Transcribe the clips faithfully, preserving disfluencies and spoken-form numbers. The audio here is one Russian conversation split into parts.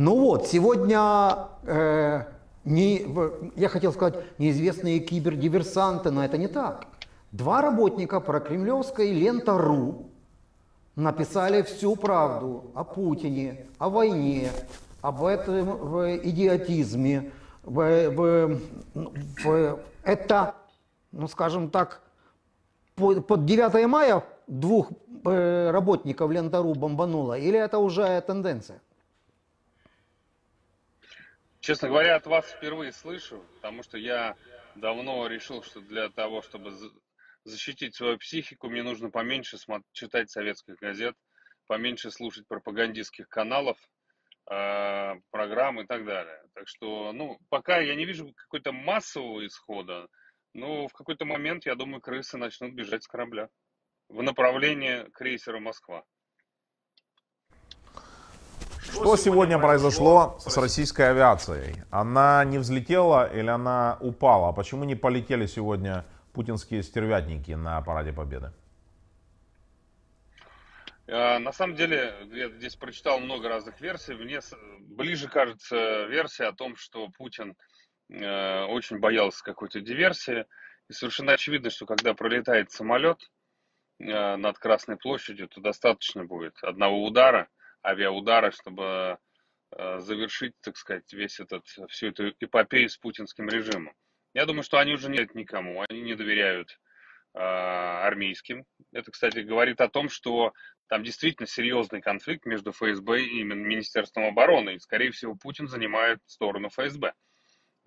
Ну вот, сегодня, э, не, я хотел сказать, неизвестные кибердиверсанты, но это не так. Два работника прокремлевской лента точка ру написали всю правду о Путине, о войне, об этом идиотизме. Это, ну скажем так, под девятое мая двух работников лента точка ру бомбануло, или это уже тенденция? Честно говоря, от вас впервые слышу, потому что я давно решил, что для того, чтобы защитить свою психику, мне нужно поменьше читать советских газет, поменьше слушать пропагандистских каналов, программ и так далее. Так что, ну, пока я не вижу какой-то массового исхода, но в какой-то момент, я думаю, крысы начнут бежать с корабля в направлении крейсера «Москва». Что сегодня произошло с российской авиацией? Она не взлетела или она упала? Почему не полетели сегодня путинские стервятники на параде Победы? На самом деле, я здесь прочитал много разных версий. Мне ближе кажется версия о том, что Путин очень боялся какой-то диверсии. И совершенно очевидно, что когда пролетает самолет над Красной площадью, то достаточно будет одного удара, авиаудара, чтобы завершить, так сказать, весь этот, всю эту эпопею с путинским режимом. Я думаю, что они уже не доверяют никому, они не доверяют э, армейским. Это, кстати, говорит о том, что там действительно серьезный конфликт между ФСБ и Министерством обороны, и, скорее всего, Путин занимает сторону ФСБ.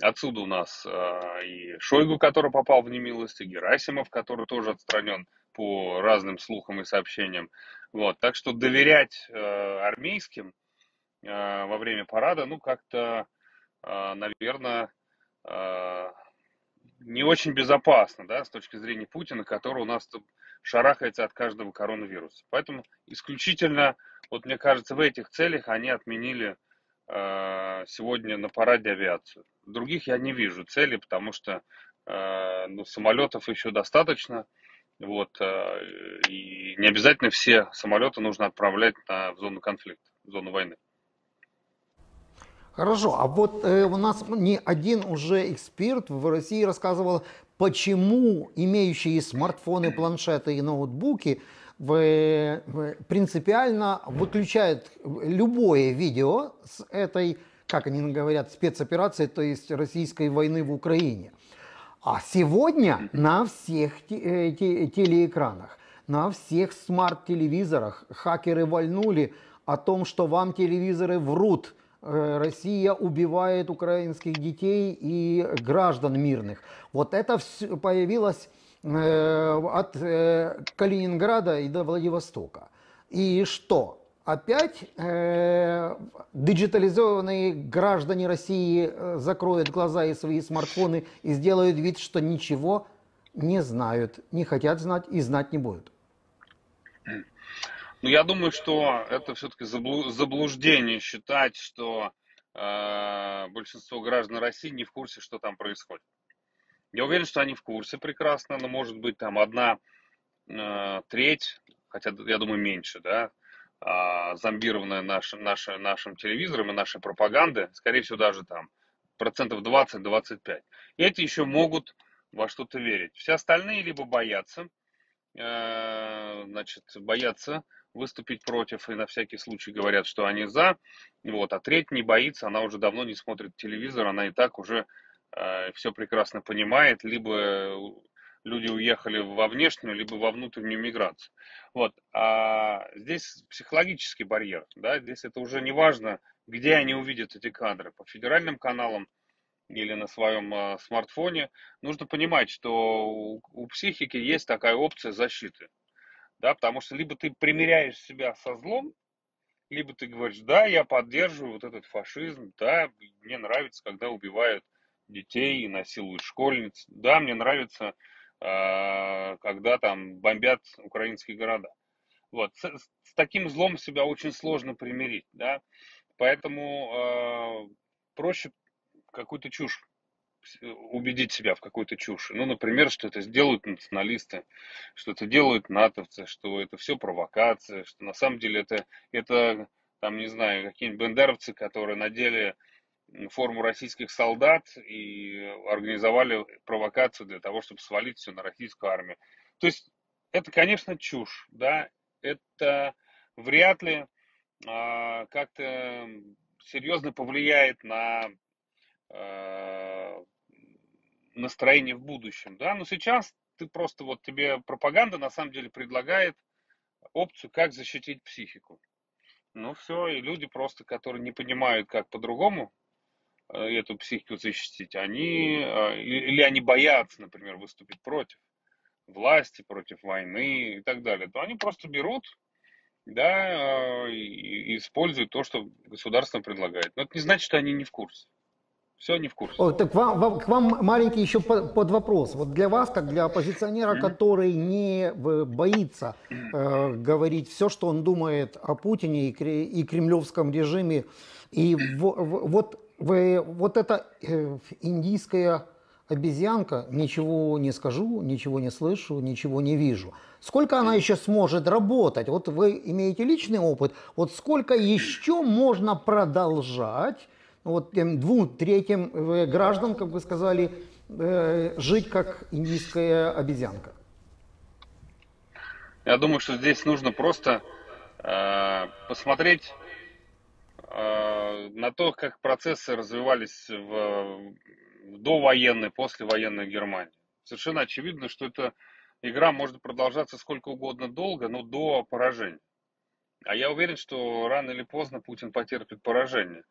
Отсюда у нас э, и Шойгу, который попал в немилость, и Герасимов, который тоже отстранен по разным слухам и сообщениям. Вот. Так что доверять э, армейским э, во время парада, ну, как-то, э, наверное, э, не очень безопасно, да, с точки зрения Путина, который у нас тут шарахается от каждого коронавируса. Поэтому исключительно, вот мне кажется, в этих целях они отменили э, сегодня на параде авиацию. Других я не вижу целей, потому что э, ну, самолетов еще достаточно. Вот, и не обязательно все самолеты нужно отправлять на, в зону конфликта, в зону войны. Хорошо, а вот э, у нас не один уже эксперт в России рассказывал, почему имеющие смартфоны, планшеты и ноутбуки в, в, принципиально выключают любое видео с этой, как они говорят, спецоперации, то есть российской войны в Украине. А сегодня на всех те те телеэкранах, на всех смарт-телевизорах хакеры вальнули о том, что вам телевизоры врут. Россия убивает украинских детей и граждан мирных. Вот это все появилось от Калининграда и до Владивостока. И что? Опять э, диджитализованные граждане России закроют глаза и свои смартфоны и сделают вид, что ничего не знают, не хотят знать и знать не будут. Ну, я думаю, что это все-таки заблуждение считать, что э, большинство граждан России не в курсе, что там происходит. Я уверен, что они в курсе прекрасно, но может быть там одна э, треть, хотя я думаю меньше, да, зомбированная наш, наша, нашим телевизором и нашей пропагандой, скорее всего, даже там процентов двадцать-двадцать пять. И эти еще могут во что-то верить. Все остальные либо боятся, э, значит, боятся выступить против и на всякий случай говорят, что они за, вот, а треть не боится, она уже давно не смотрит телевизор, она и так уже э, все прекрасно понимает, либо люди уехали во внешнюю, либо во внутреннюю миграцию. Вот. А здесь психологический барьер. Да? Здесь это уже не важно, где они увидят эти кадры. По федеральным каналам или на своем а, смартфоне. Нужно понимать, что у, у психики есть такая опция защиты. Да? Потому что либо ты примиряешь себя со злом, либо ты говоришь, да, я поддерживаю вот этот фашизм, да, мне нравится, когда убивают детей и насилуют школьниц, да, мне нравится, когда там бомбят украинские города. Вот. С, с таким злом себя очень сложно примирить, да? Поэтому э, проще какую-то чушь, убедить себя в какой-то чуши. Ну, например, что это сделают националисты, что это делают натовцы, что это все провокация, что на самом деле это, это там, не знаю, какие-нибудь бендеровцы, которые надели форму российских солдат и организовали провокацию для того, чтобы свалить все на российскую армию. То есть это, конечно, чушь, да, это вряд ли э, как-то серьезно повлияет на э, настроение в будущем, да, но сейчас ты просто, вот тебе пропаганда на самом деле предлагает опцию, как защитить психику. Ну все, и люди просто, которые не понимают, как по-другому эту психику защитить, они, или они боятся, например, выступить против власти, против войны и так далее, то они просто берут, да, и используют то, что государство предлагает. Но это не значит, что они не в курсе. Все, не в курсе. О, так вам, вам, к вам маленький еще под, под вопрос. Вот для вас, как для оппозиционера, mm-hmm. который не боится э, говорить все, что он думает о Путине и, и кремлевском режиме, и в, в, вот, вы, вот эта э, индийская обезьянка, ничего не скажу, ничего не слышу, ничего не вижу. Сколько она еще сможет работать? Вот вы имеете личный опыт. Вот сколько еще можно продолжать вот двум третьим граждан, как вы сказали, жить как индийская обезьянка? Я думаю, что здесь нужно просто э, посмотреть э, на то, как процессы развивались в, в довоенной, послевоенной Германии. Совершенно очевидно, что эта игра может продолжаться сколько угодно долго, но до поражения. А я уверен, что рано или поздно Путин потерпит поражение.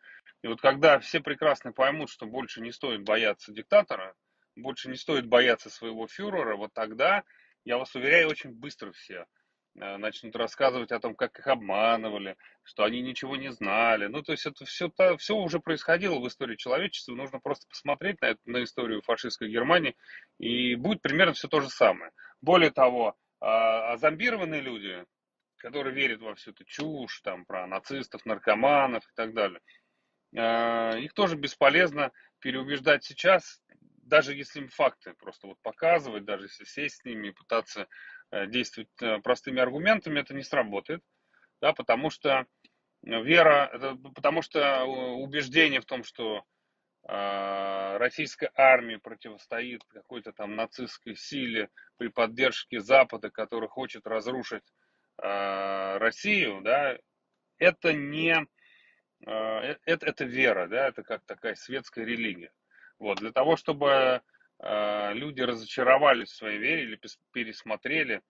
И вот когда все прекрасно поймут, что больше не стоит бояться диктатора, больше не стоит бояться своего фюрера, вот тогда, я вас уверяю, очень быстро все начнут рассказывать о том, как их обманывали, что они ничего не знали. Ну, то есть это все, все уже происходило в истории человечества, нужно просто посмотреть на, это, на историю фашистской Германии, и будет примерно все то же самое. Более того, зомбированные люди, которые верят во всю эту чушь, там, про нацистов, наркоманов и так далее, их тоже бесполезно переубеждать сейчас, даже если им факты просто вот показывать, даже если сесть с ними и пытаться действовать простыми аргументами, это не сработает, да, потому что вера, потому что убеждение в том, что российская армия противостоит какой-то там нацистской силе при поддержке Запада, который хочет разрушить Россию, да, это не... Это, это вера, да, это как такая светская религия. Вот, для того, чтобы э, люди разочаровались в своей вере или пересмотрели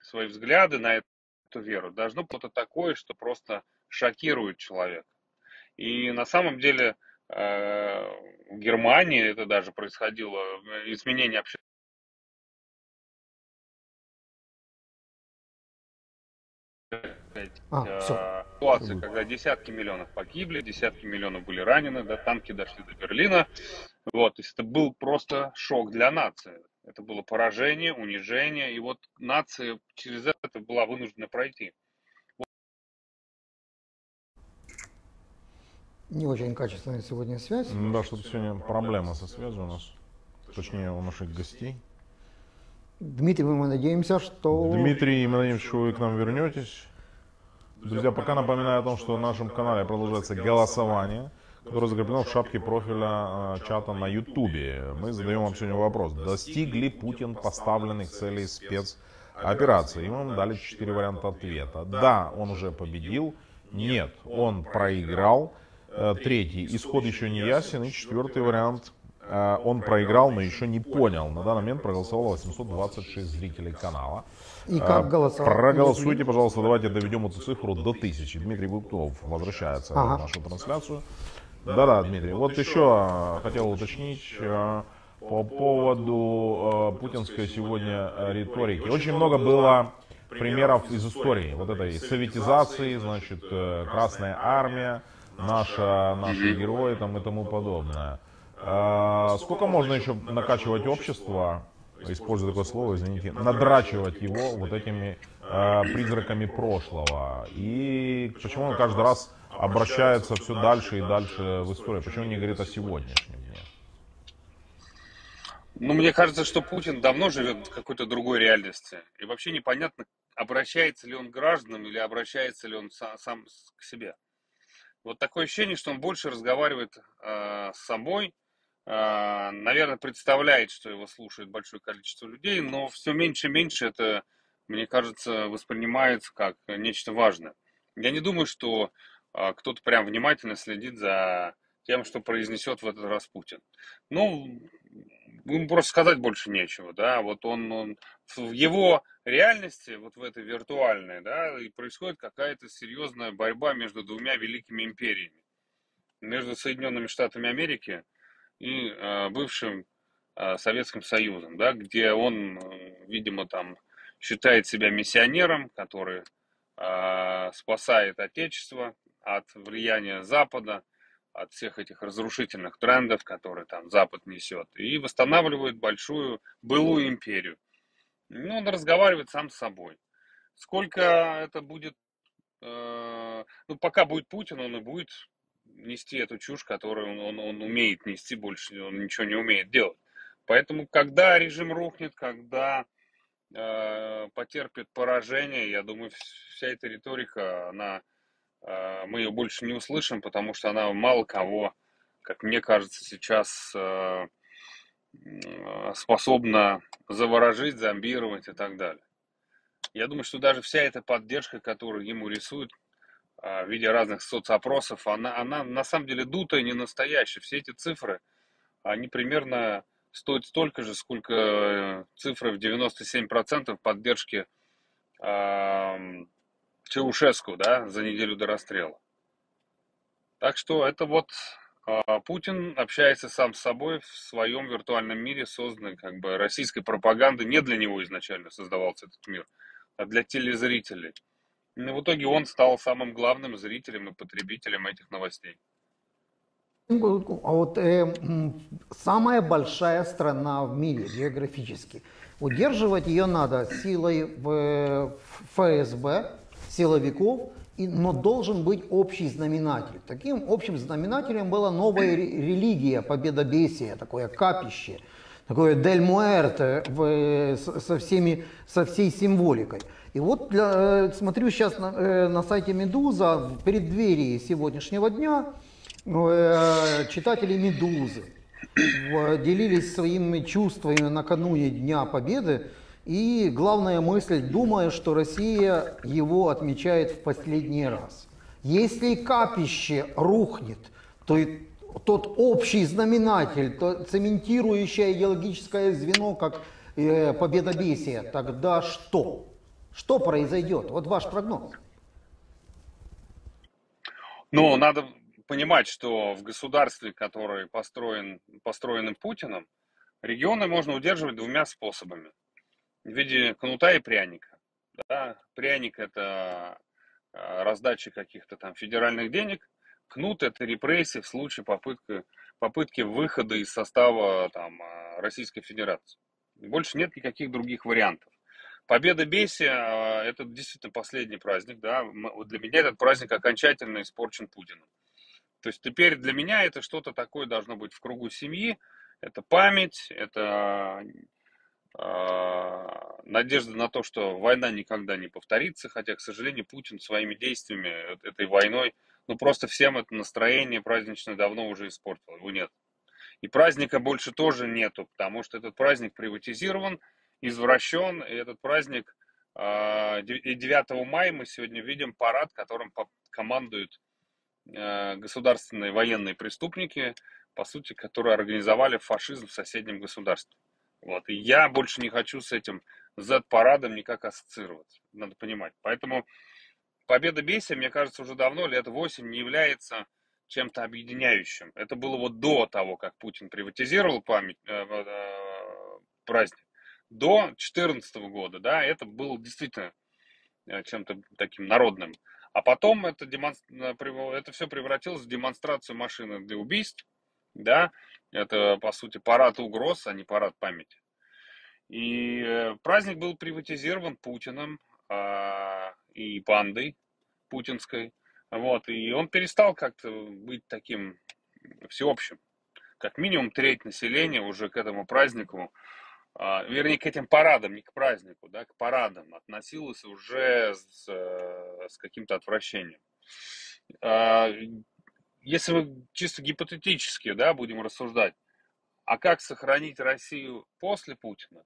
свои взгляды на эту, эту веру, должно быть что-то такое, что просто шокирует человека. И на самом деле э, в Германии это даже происходило, изменение общества. А, ситуация, когда десятки миллионов погибли, десятки миллионов были ранены, да, танки дошли до Берлина. Вот, то есть это был просто шок для нации. Это было поражение, унижение, и вот нация через это была вынуждена пройти. Не очень качественная сегодня связь. Да, что-то сегодня проблема со связью у нас, точнее у наших гостей. Дмитрий, мы надеемся, что... Дмитрий, мы надеемся, что вы к нам вернетесь. Друзья, пока напоминаю о том, что на нашем канале продолжается голосование, которое закреплено в шапке профиля чата на ютубе. Мы задаем вам сегодня вопрос. Достиг ли Путин поставленных целей спецоперации? И мы вам дали четыре варианта ответа. Да, он уже победил. Нет, он проиграл. Третий, исход еще не ясен. И четвертый вариант, он проиграл, но еще не понял. На данный момент проголосовало восемьсот двадцать шесть зрителей канала. И как голосовать? Проголосуйте, пожалуйста, давайте доведем эту цифру до тысячи. Дмитрий Гуптов возвращается ага. в нашу трансляцию. Да-да, Дмитрий, вот еще хотел уточнить по поводу путинской сегодня риторики. Очень много было примеров из истории, вот этой советизации, значит, Красная Армия, наша, наши герои там, и тому подобное. Сколько можно еще накачивать общество, использую такое слово, извините, надрачивать его вот этими э, призраками прошлого? И почему он каждый раз обращается все дальше и дальше в историю? Почему он не говорит о сегодняшнем дне? Ну, мне кажется, что Путин давно живет в какой-то другой реальности. И вообще непонятно, обращается ли он к гражданам или обращается ли он сам, сам к себе. Вот такое ощущение, что он больше разговаривает э, с собой, э, наверное, представляет, что его слушает большое количество людей, но все меньше и меньше это, мне кажется, воспринимается как нечто важное. Я не думаю, что э, кто-то прям внимательно следит за тем, что произнесет в этот раз Путин. Ну, ему просто сказать больше нечего, да, вот он, он в его реальности, вот в этой виртуальной, да, и происходит какая-то серьезная борьба между двумя великими империями, между Соединенными Штатами Америки и э, бывшим э, Советским Союзом, да, где он, э, видимо, там считает себя миссионером, который э, спасает Отечество от влияния Запада, от всех этих разрушительных трендов, которые там Запад несет, и восстанавливает большую былую империю. Ну, он разговаривает сам с собой. Сколько это будет... Э, ну, пока будет Путин, он и будет нести эту чушь, которую он, он, он умеет нести, больше он ничего не умеет делать. Поэтому, когда режим рухнет, когда э, потерпит поражение, я думаю, вся эта риторика, она... мы ее больше не услышим, потому что она мало кого, как мне кажется, сейчас способна заворожить, зомбировать и так далее. Я думаю, что даже вся эта поддержка, которую ему рисуют в виде разных соцопросов, она, она на самом деле дутая, не настоящая. Все эти цифры, они примерно стоят столько же, сколько цифры в девяносто семь процентов поддержки Чаушеску, да, за неделю до расстрела. Так что это вот а, Путин общается сам с собой в своем виртуальном мире, созданный как бы российской пропагандой. Не для него изначально создавался этот мир, а для телезрителей. И в итоге он стал самым главным зрителем и потребителем этих новостей. А вот э, самая большая страна в мире географически. Удерживать ее надо силой в, в ФСБ, силовиков, но должен быть общий знаменатель. Таким общим знаменателем была новая религия победобесия, такое капище, такое Дель Муэрте со, всеми, со всей символикой. И вот для, смотрю сейчас на, на сайте «Медуза» в преддверии сегодняшнего дня читатели «Медузы» делились своими чувствами накануне Дня Победы. И главная мысль, думая, что Россия его отмечает в последний раз. Если капище рухнет, то и тот общий знаменатель, то цементирующее идеологическое звено, как э, победобесие, тогда что? Что произойдет? Вот ваш прогноз. Ну, надо понимать, что в государстве, которое построен, построено Путиным, регионы можно удерживать двумя способами. В виде кнута и пряника. Да? Пряник – это раздача каких-то там федеральных денег, кнут – это репрессии в случае попытки, попытки выхода из состава там, Российской Федерации. Больше нет никаких других вариантов. Победобесие – это действительно последний праздник. Да? Для меня этот праздник окончательно испорчен Путиным. То есть теперь для меня это что-то такое должно быть в кругу семьи. Это память, это... надежда на то, что война никогда не повторится, хотя, к сожалению, Путин своими действиями, этой войной, ну просто всем это настроение праздничное давно уже испортило, его нет. И праздника больше тоже нету, потому что этот праздник приватизирован, извращен, и этот праздник, и девятого мая мы сегодня видим парад, которым командуют государственные военные преступники, по сути, которые организовали фашизм в соседнем государстве. Вот. И я больше не хочу с этим зет-парадом никак ассоциироваться, надо понимать. Поэтому победобесие, мне кажется, уже давно, лет восемь, не является чем-то объединяющим. Это было вот до того, как Путин приватизировал память, э, э, праздник. До две тысячи четырнадцатого года, да, это было действительно чем-то таким народным. А потом это, демонстра... это все превратилось в демонстрацию машины для убийств, да. Это, по сути, парад угроз, а не парад памяти. И праздник был приватизирован Путиным а, и бандой путинской. Вот, и он перестал как-то быть таким всеобщим. Как минимум треть населения уже к этому празднику, а, вернее, к этим парадам, не к празднику, да, к парадам относилась уже с, с каким-то отвращением. Если мы чисто гипотетически, да, будем рассуждать, а как сохранить Россию после Путина?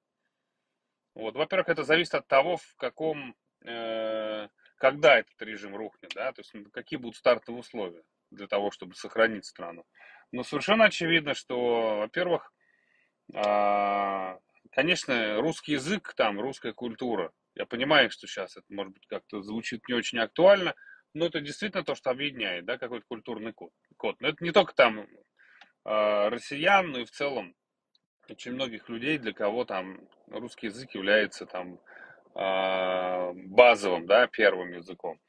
Вот, во-первых, это зависит от того, в каком, э, когда этот режим рухнет, да, то есть какие будут стартовые условия для того, чтобы сохранить страну. Но совершенно очевидно, что, во-первых, э, конечно, русский язык, там, русская культура. Я понимаю, что сейчас это, может быть, как-то звучит не очень актуально, но это действительно то, что объединяет, да, какой-то культурный код. Но это не только там э, россиян, но и в целом очень многих людей, для кого там русский язык является там э, базовым, да, первым языком.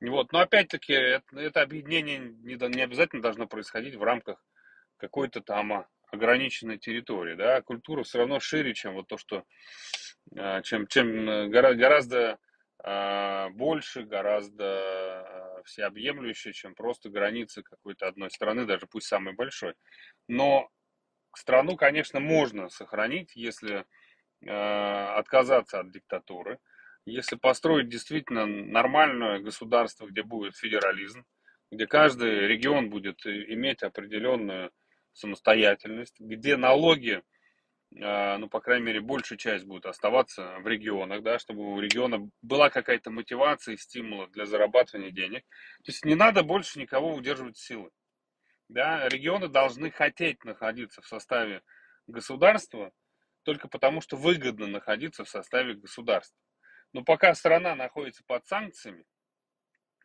Вот. Но опять-таки это, это объединение не, не обязательно должно происходить в рамках какой-то там ограниченной территории, да. Культура все равно шире, чем вот то, что чем, чем гораздо больше, гораздо всеобъемлюще, чем просто границы какой-то одной страны, даже пусть самой большой. Но страну, конечно, можно сохранить, если отказаться от диктатуры, если построить действительно нормальное государство, где будет федерализм, где каждый регион будет иметь определенную самостоятельность, где налоги, ну, по крайней мере, большая часть будет оставаться в регионах, да, чтобы у региона была какая-то мотивация и стимула для зарабатывания денег. То есть не надо больше никого удерживать силы. Да, регионы должны хотеть находиться в составе государства только потому, что выгодно находиться в составе государства. Но пока страна находится под санкциями,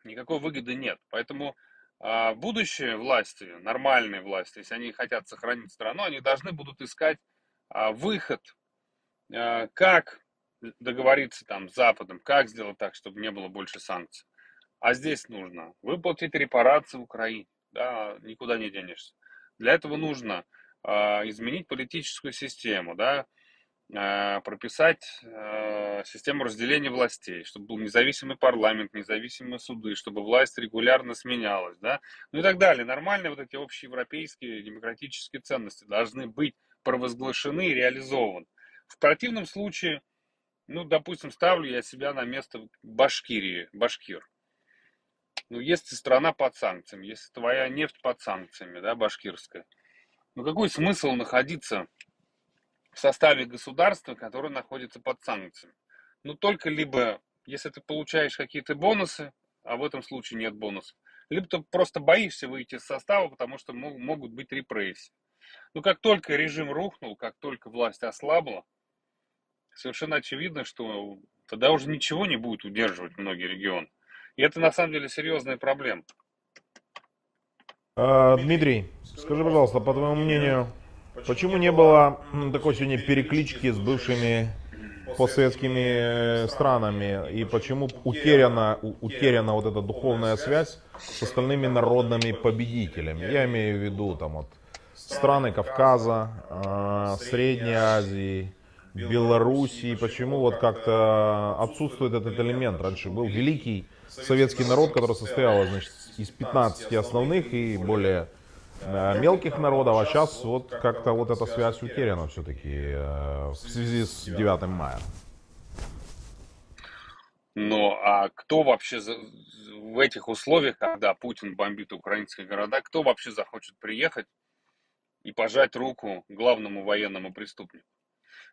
никакой выгоды нет. Поэтому а, будущие власти, нормальные власти, если они хотят сохранить страну, они должны будут искать выход, как договориться там с Западом, как сделать так, чтобы не было больше санкций. А здесь нужно выплатить репарации Украине, да, никуда не денешься. Для этого нужно изменить политическую систему, да, прописать систему разделения властей, чтобы был независимый парламент, независимые суды, чтобы власть регулярно сменялась, да, ну и так далее. Нормальные вот эти общеевропейские демократические ценности должны быть провозглашены и реализован. В противном случае, ну, допустим, ставлю я себя на место Башкирии, башкир. Ну, если страна под санкциями, если твоя нефть под санкциями, да, башкирская, ну, какой смысл находиться в составе государства, которое находится под санкциями? Ну, только либо, если ты получаешь какие-то бонусы, а в этом случае нет бонусов, либо ты просто боишься выйти из состава, потому что могут быть репрессии. Но как только режим рухнул, как только власть ослабла, совершенно очевидно, что тогда уже ничего не будет удерживать многие регионы. И это на самом деле серьезная проблема. А, Дмитрий, скажи, пожалуйста, по твоему мнению, почему не было такой сегодня переклички с бывшими постсоветскими странами? И почему утеряна, утеряна вот эта духовная связь с остальными народными победителями? Я имею в виду там вот страны Кавказа, Средней Азии, Белоруссии. Почему вот как-то отсутствует этот элемент? Раньше был великий советский народ, который состоял, значит, из пятнадцати основных и более мелких народов, а сейчас вот как-то вот эта связь утеряна все-таки в связи с девятым мая. Но а кто вообще в этих условиях, когда Путин бомбит украинские города, кто вообще захочет приехать и пожать руку главному военному преступнику?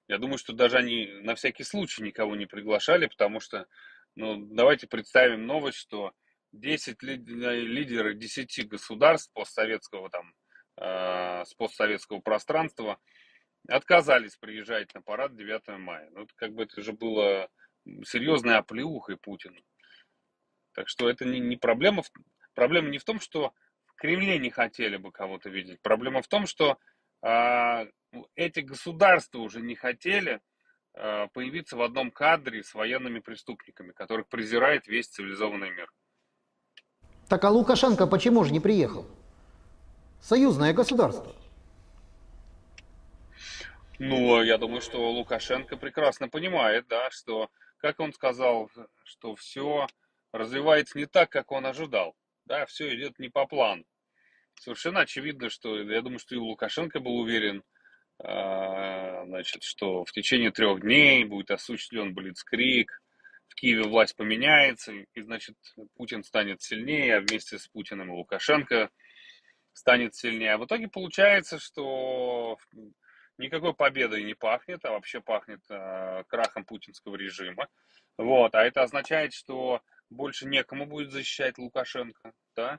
Я думаю, что даже они на всякий случай никого не приглашали, потому что, ну, давайте представим новость, что десять лидеры десяти государств постсоветского, там, э, с постсоветского пространства отказались приезжать на парад девятого мая. Ну, это, как бы, это же было серьезной оплеухой Путину. Так что это не, не проблема. Проблема не в том, что в Кремле не хотели бы кого-то видеть. Проблема в том, что э, эти государства уже не хотели э, появиться в одном кадре с военными преступниками, которых презирает весь цивилизованный мир. Так а Лукашенко почему же не приехал? Союзное государство. Ну, я думаю, что Лукашенко прекрасно понимает, да, что, как он сказал, что все развивается не так, как он ожидал. Да, все идет не по плану. Совершенно очевидно, что, я думаю, что и Лукашенко был уверен, э, значит, что в течение трех дней будет осуществлен блицкриг, в Киеве власть поменяется, и, значит, Путин станет сильнее, а вместе с Путиным и Лукашенко станет сильнее. А в итоге получается, что никакой победой не пахнет, а вообще пахнет э, крахом путинского режима. Вот. А это означает, что больше некому будет защищать Лукашенко, да?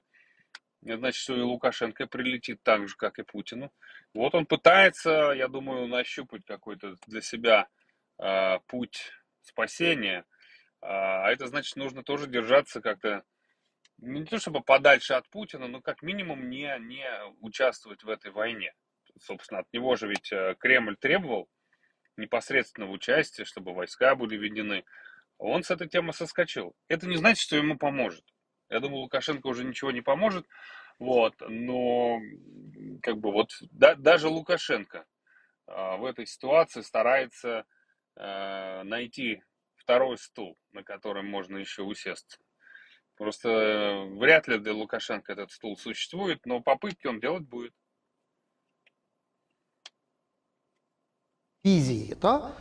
Значит, что и Лукашенко прилетит так же, как и Путину. Вот он пытается, я думаю, нащупать какой-то для себя э, путь спасения. А это значит, нужно тоже держаться как-то, не то чтобы подальше от Путина, но как минимум не, не участвовать в этой войне. Собственно, от него же ведь Кремль требовал непосредственного участия, чтобы войска были введены. Он с этой темы соскочил. Это не значит, что ему поможет. Я думаю, Лукашенко уже ничего не поможет. Вот, но как бы вот да, даже Лукашенко э, в этой ситуации старается э, найти второй стул, на котором можно еще усесть. Просто э, вряд ли для Лукашенко этот стул существует, но попытки он делать будет. Да?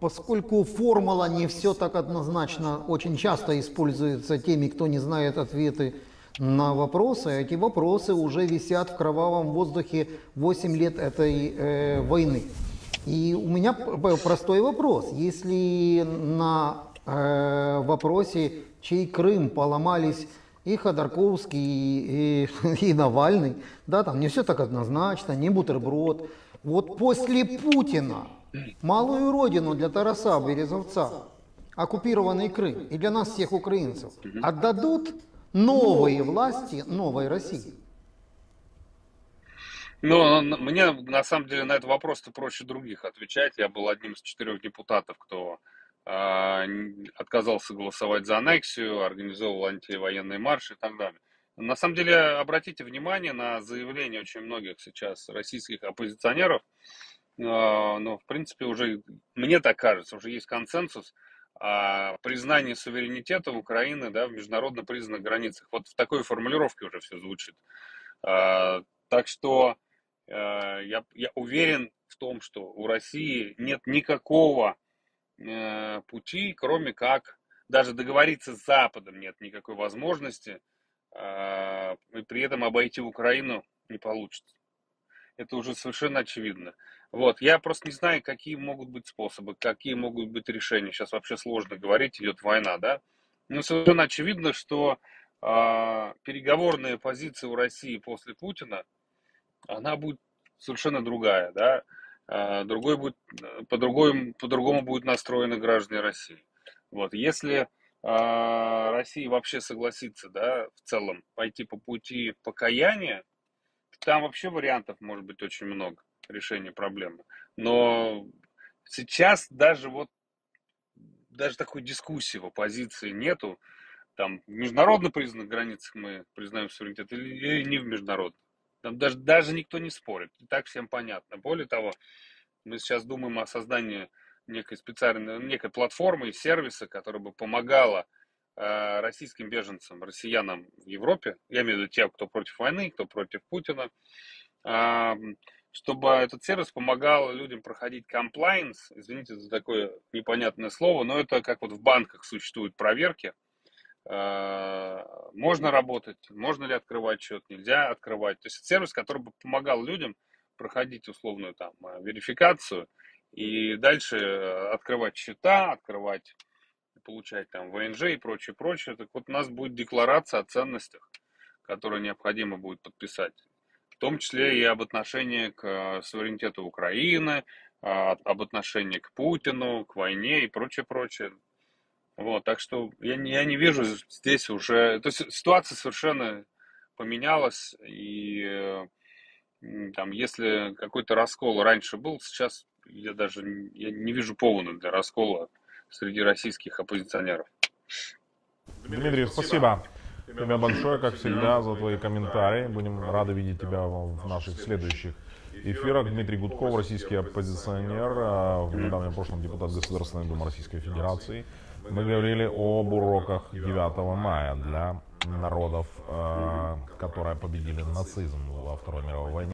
Поскольку формула не все так однозначно, очень часто используется теми, кто не знает ответы на вопросы. Эти вопросы уже висят в кровавом воздухе восемь лет этой э, войны. И у меня простой вопрос. Если на э, вопросе, чей Крым, поломались и Ходорковский, и, и, и Навальный, да, там не все так однозначно, не бутерброд. Вот после Путина малую родину для Тараса Березовца, оккупированный Крым, и для нас всех украинцев, отдадут новые власти новой России? Ну, мне на самом деле на этот вопрос-то проще других отвечать. Я был одним из четырех депутатов, кто э, отказался голосовать за аннексию, организовывал антивоенные марши и так далее. На самом деле, обратите внимание на заявления очень многих сейчас российских оппозиционеров. Но, в принципе, уже, мне так кажется, уже есть консенсус о признании суверенитета Украины, да, в международно признанных границах. Вот в такой формулировке уже все звучит. Так что я, я уверен в том, что у России нет никакого пути, кроме как даже договориться с Западом нет никакой возможности. И при этом обойти Украину не получится. Это уже совершенно очевидно. Вот. Я просто не знаю, какие могут быть способы, какие могут быть решения. Сейчас вообще сложно говорить, идет война, да? Но совершенно очевидно, что э, переговорная позиция у России после Путина, она будет совершенно другая, да? Э, другой будет, по-другому, по-другому будут настроены граждане России. Вот. Если Россия вообще согласится, да, в целом пойти по пути покаяния, там вообще вариантов может быть очень много решения проблемы. Но сейчас даже вот даже такой дискуссии в оппозиции нету. Там в международно признанных границах мы признаем суверенитет или не в международных. Там даже, даже никто не спорит. И так всем понятно. Более того, мы сейчас думаем о создании некой специальной, некой платформы и сервиса, которая бы помогала э, российским беженцам, россиянам в Европе, я имею в виду тех, кто против войны, кто против Путина, э, чтобы этот сервис помогал людям проходить compliance, извините за такое непонятное слово, но это как вот в банках существуют проверки, э, можно работать, можно ли открывать счет, нельзя открывать, то есть сервис, который бы помогал людям проходить условную там верификацию, и дальше открывать счета, открывать, получать там ВНЖ и прочее, прочее. Так вот у нас будет декларация о ценностях, которые необходимо будет подписать. В том числе и об отношении к суверенитету Украины, об отношении к Путину, к войне и прочее, прочее. Вот, так что я не, я не вижу здесь уже... То есть ситуация совершенно поменялась. И там, если какой-то раскол раньше был, сейчас... Я даже я не вижу повода для раскола среди российских оппозиционеров. Дмитрий, спасибо тебе большое, как всегда, за твои комментарии. Будем рады видеть тебя в наших следующих эфирах. Дмитрий Гудков, российский оппозиционер, в недавнем прошлом депутат Государственной Думы Российской Федерации. Мы говорили об уроках девятого мая для народов, которые победили нацизм во Второй мировой войне.